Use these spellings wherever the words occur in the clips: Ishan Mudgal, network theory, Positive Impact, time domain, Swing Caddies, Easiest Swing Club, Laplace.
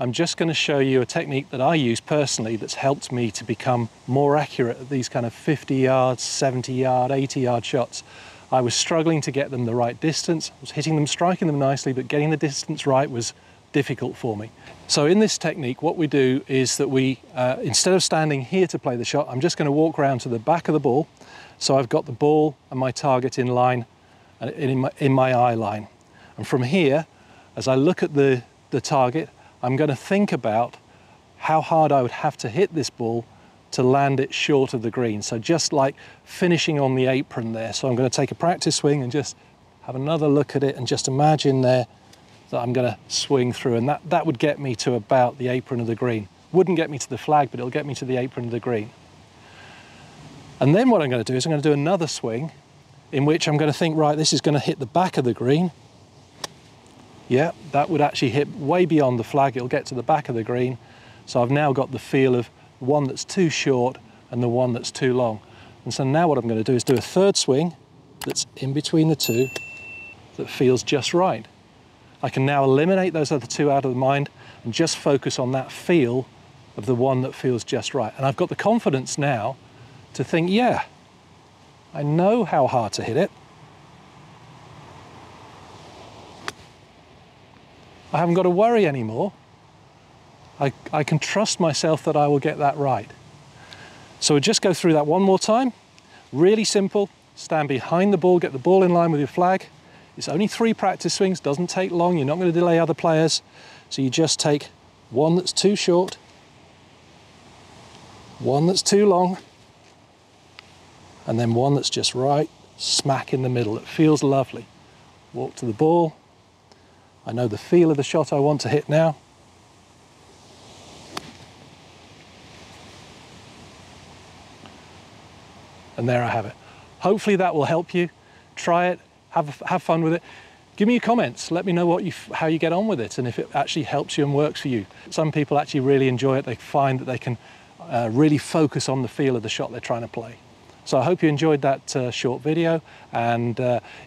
I'm just going to show you a technique that I use personally that's helped me to become more accurate at these kind of 50 yard, 70 yard, 80 yard shots. I was struggling to get them the right distance. I was hitting them, striking them nicely, but getting the distance right was difficult for me. So in this technique, what we do is that we, instead of standing here to play the shot, I'm just going to walk around to the back of the ball. So I've got the ball and my target in line, in my eye line. And from here, as I look at the target, I'm going to think about how hard I would have to hit this ball to land it short of the green. So just like finishing on the apron there. So I'm going to take a practice swing and just have another look at it and just imagine there that I'm going to swing through. And that would get me to about the apron of the green. Wouldn't get me to the flag, but it'll get me to the apron of the green. And then what I'm going to do is I'm going to do another swing in which I'm going to think, right, this is going to hit the back of the green. Yeah, that would actually hit way beyond the flag. It'll get to the back of the green. So I've now got the feel of one that's too short and the one that's too long. And so now what I'm going to do is do a third swing that's in between the two that feels just right. I can now eliminate those other two out of the mind and just focus on that feel of the one that feels just right. And I've got the confidence now to think, yeah, I know how hard to hit it. I haven't got to worry anymore. I can trust myself that I will get that right. So we'll just go through that one more time. Really simple. Stand behind the ball, get the ball in line with your flag. It's only 3 practice swings, doesn't take long. You're not going to delay other players. So you just take one that's too short, one that's too long, and then one that's just right smack in the middle. It feels lovely. Walk to the ball. I know the feel of the shot I want to hit now. And there I have it. Hopefully that will help you. Try it, have fun with it. Give me your comments. Let me know how you get on with it and if it actually helps you and works for you. Some people actually really enjoy it. They find that they can really focus on the feel of the shot they're trying to play. So I hope you enjoyed that short video. And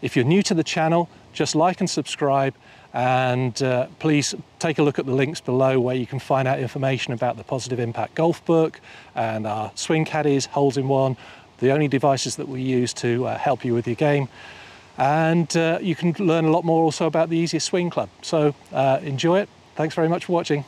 if you're new to the channel, just like and subscribe. And please take a look at the links below where you can find out information about the Positive Impact Golf Book and our swing caddies, holes-in-one, the only devices that we use to help you with your game. And you can learn a lot more also about the Easiest Swing Club. So enjoy it. Thanks very much for watching.